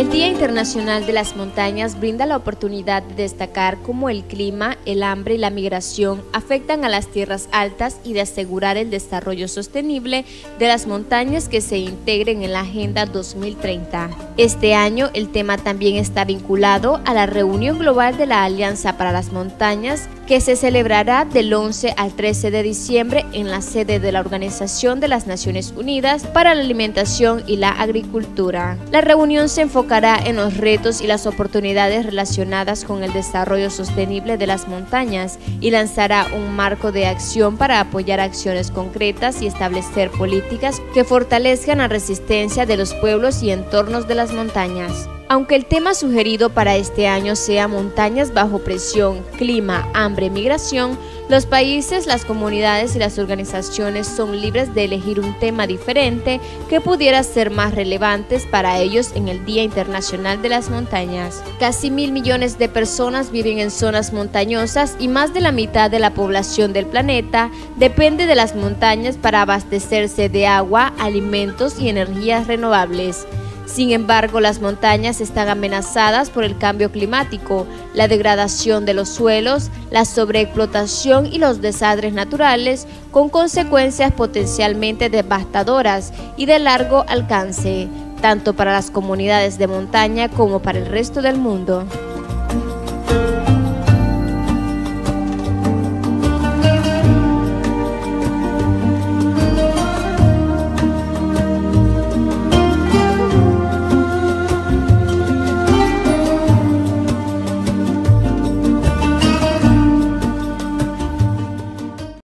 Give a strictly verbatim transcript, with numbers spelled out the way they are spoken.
El Día Internacional de las Montañas brinda la oportunidad de destacar cómo el clima, el hambre y la migración afectan a las tierras altas y de asegurar el desarrollo sostenible de las montañas que se integren en la Agenda dos mil treinta. Este año el tema también está vinculado a la reunión global de la Alianza para las Montañas que se celebrará del once al trece de diciembre en la sede de la Organización de las Naciones Unidas para la Alimentación y la Agricultura. La reunión se enfocará en los retos y las oportunidades relacionadas con el desarrollo sostenible de las montañas y lanzará un marco de acción para apoyar acciones concretas y establecer políticas que fortalezcan la resistencia de los pueblos y entornos de las montañas. Aunque el tema sugerido para este año sea montañas bajo presión, clima, hambre, migración, los países, las comunidades y las organizaciones son libres de elegir un tema diferente que pudiera ser más relevante para ellos en el Día Internacional de las Montañas. Casi mil millones de personas viven en zonas montañosas y más de la mitad de la población del planeta depende de las montañas para abastecerse de agua, alimentos y energías renovables. Sin embargo, las montañas están amenazadas por el cambio climático, la degradación de los suelos, la sobreexplotación y los desastres naturales, con consecuencias potencialmente devastadoras y de largo alcance, tanto para las comunidades de montaña como para el resto del mundo.